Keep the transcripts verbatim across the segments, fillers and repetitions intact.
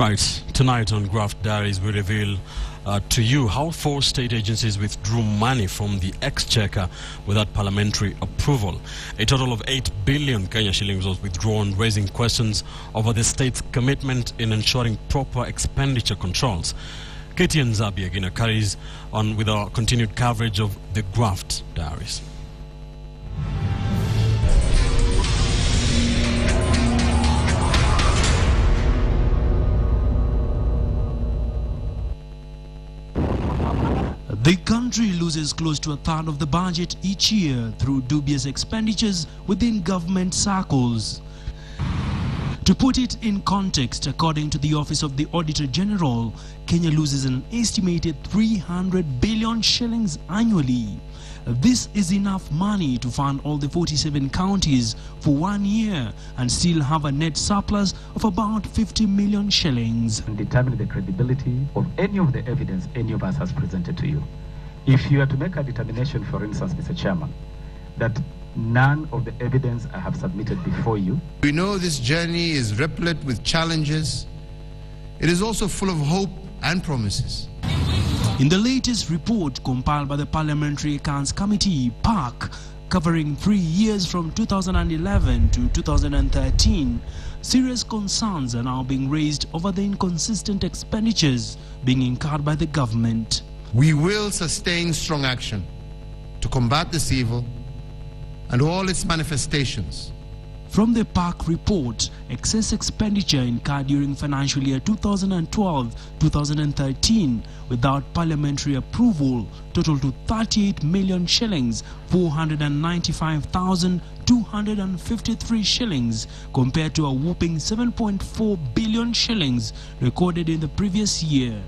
Right, tonight on Graft Diaries, we reveal uh, to you how four state agencies withdrew money from the exchequer without parliamentary approval. A total of eight billion Kenya shillings was withdrawn, raising questions over the state's commitment in ensuring proper expenditure controls. Kitty Nzambi again carries on with our continued coverage of the Graft Diaries. The country loses close to a third of the budget each year through dubious expenditures within government circles. To put it in context, according to the Office of the Auditor General, Kenya loses an estimated three hundred billion shillings annually. This is enough money to fund all the forty-seven counties for one year and still have a net surplus of about fifty million shillings. And determine the credibility of any of the evidence any of us has presented to you. If you are to make a determination, for instance, Mister Chairman, that none of the evidence I have submitted before you. We know this journey is replete with challenges. It is also full of hope and promises. In the latest report compiled by the Parliamentary Accounts Committee, PAC, covering three years from two thousand eleven to two thousand thirteen, serious concerns are now being raised over the inconsistent expenditures being incurred by the government. We will sustain strong action to combat this evil and all its manifestations. From the PAC report, excess expenditure incurred during financial year two thousand twelve to two thousand thirteen without parliamentary approval totaled to thirty-eight million shillings, four hundred ninety-five thousand two hundred fifty-three shillings, compared to a whopping seven point four billion shillings recorded in the previous year.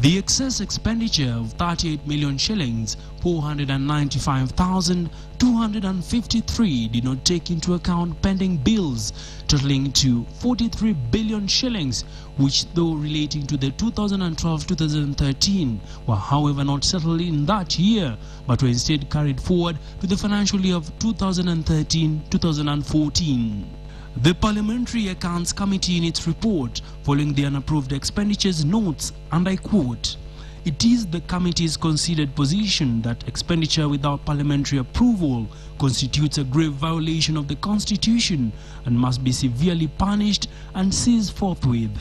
The excess expenditure of thirty-eight million shillings, four hundred ninety-five thousand two hundred fifty-three, did not take into account pending bills totaling to forty-three billion shillings, which, though relating to the two thousand twelve to two thousand thirteen, were however not settled in that year, but were instead carried forward to the financial year of two thousand thirteen to two thousand fourteen. The Parliamentary Accounts Committee, in its report following the unapproved expenditures, notes, and I quote, "It is the committee's considered position that expenditure without parliamentary approval constitutes a grave violation of the Constitution and must be severely punished and ceased forthwith.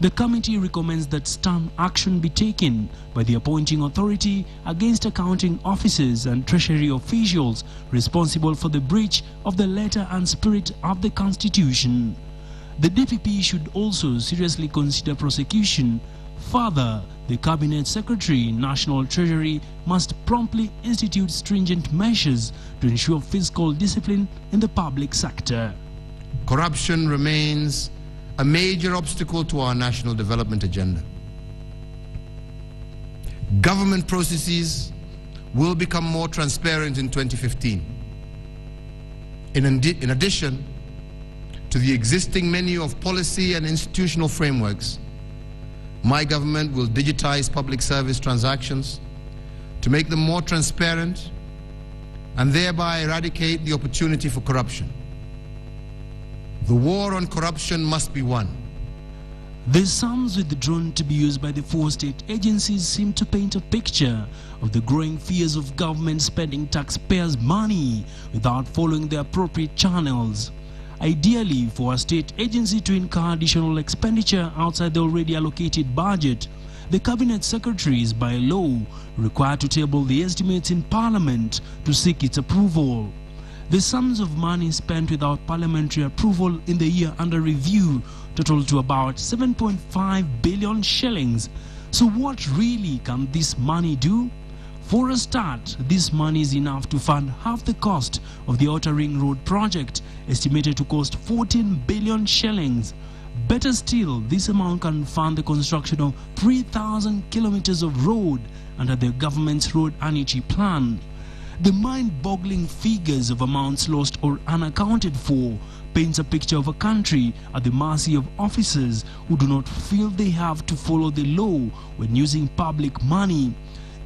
The committee recommends that stern action be taken by the appointing authority against accounting officers and treasury officials responsible for the breach of the letter and spirit of the Constitution. The D P P should also seriously consider prosecution. Further, the Cabinet Secretary, National Treasury, must promptly institute stringent measures to ensure fiscal discipline in the public sector." Corruption remains a major obstacle to our national development agenda. Government processes will become more transparent in twenty fifteen. In, in addition to the existing menu of policy and institutional frameworks, my government will digitize public service transactions to make them more transparent and thereby eradicate the opportunity for corruption. The war on corruption must be won. The sums withdrawn to be used by the four state agencies seem to paint a picture of the growing fears of government spending taxpayers' money without following the appropriate channels. Ideally, for a state agency to incur additional expenditure outside the already allocated budget, the Cabinet Secretary is by law required to table the estimates in Parliament to seek its approval. The sums of money spent without parliamentary approval in the year under review total to about seven point five billion shillings. So what really can this money do? For a start, this money is enough to fund half the cost of the Outer Ring Road project, estimated to cost fourteen billion shillings. Better still, this amount can fund the construction of three thousand kilometers of road under the government's road annuity plan. The mind-boggling figures of amounts lost or unaccounted for paints a picture of a country at the mercy of officers who do not feel they have to follow the law when using public money.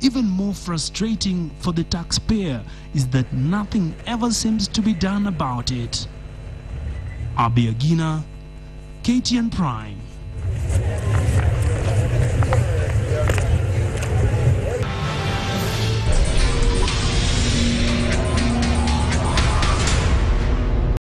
Even more frustrating for the taxpayer is that nothing ever seems to be done about it. Abiyagina, K T N Prime.